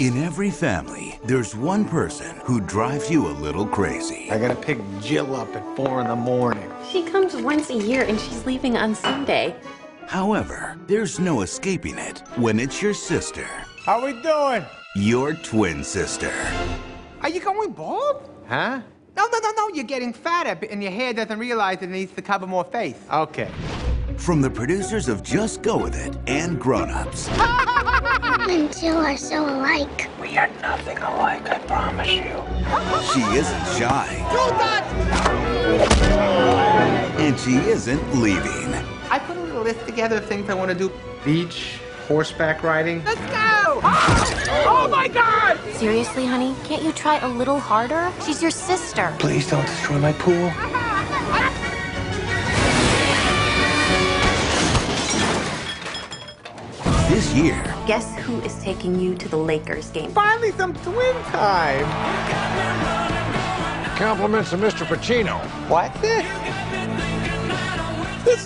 In every family, there's one person who drives you a little crazy. I gotta pick Jill up at 4 in the morning. She comes once a year and she's leaving on Sunday. However, there's no escaping it when it's your sister. How we doing? Your twin sister. Are you going bald? Huh? No, you're getting fatter and your hair doesn't realize it needs to cover more face. Okay. From the producers of Just Go With It and Grown Ups. Adam and Jill are so alike. We are nothing alike, I promise you. She isn't shy. Double Dutch! And she isn't leaving. I put a little list together of things I want to do. Beach, horseback riding. Let's go! Oh my God! Seriously, honey, can't you try a little harder? She's your sister. Please don't destroy my pool. This year... Guess who is taking you to the Lakers game? Finally, some twin time! Compliments to Mr. Pacino. What? This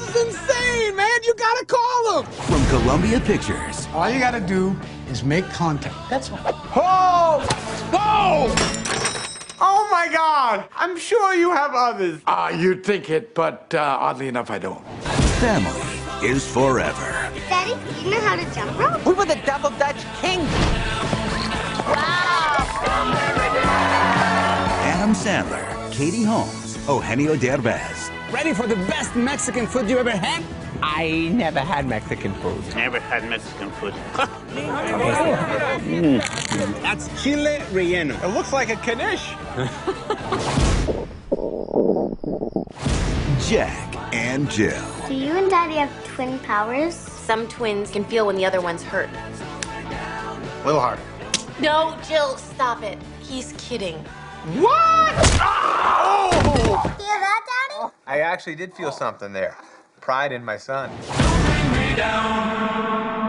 is insane, man! You gotta call him! From Columbia Pictures. All you gotta do is make contact. That's what... Oh! Oh! Oh, my God! I'm sure you have others. You'd think it, but oddly enough, I don't. Family is forever. Daddy, you know how to jump rope? We were the Double Dutch kings. Wow! Adam Sandler, Katie Holmes, Eugenio Derbez. Ready for the best Mexican food you ever had? I never had Mexican food. Never had Mexican food. That's chile relleno. It looks like a knish. Jack and Jill. Do you and Daddy have twin powers? Some twins can feel when the other one's hurt. A little harder. No, Jill, stop it. He's kidding. What? Oh! Hear that, Daddy? I actually did feel something there. Pride in my son. Don't bring me down.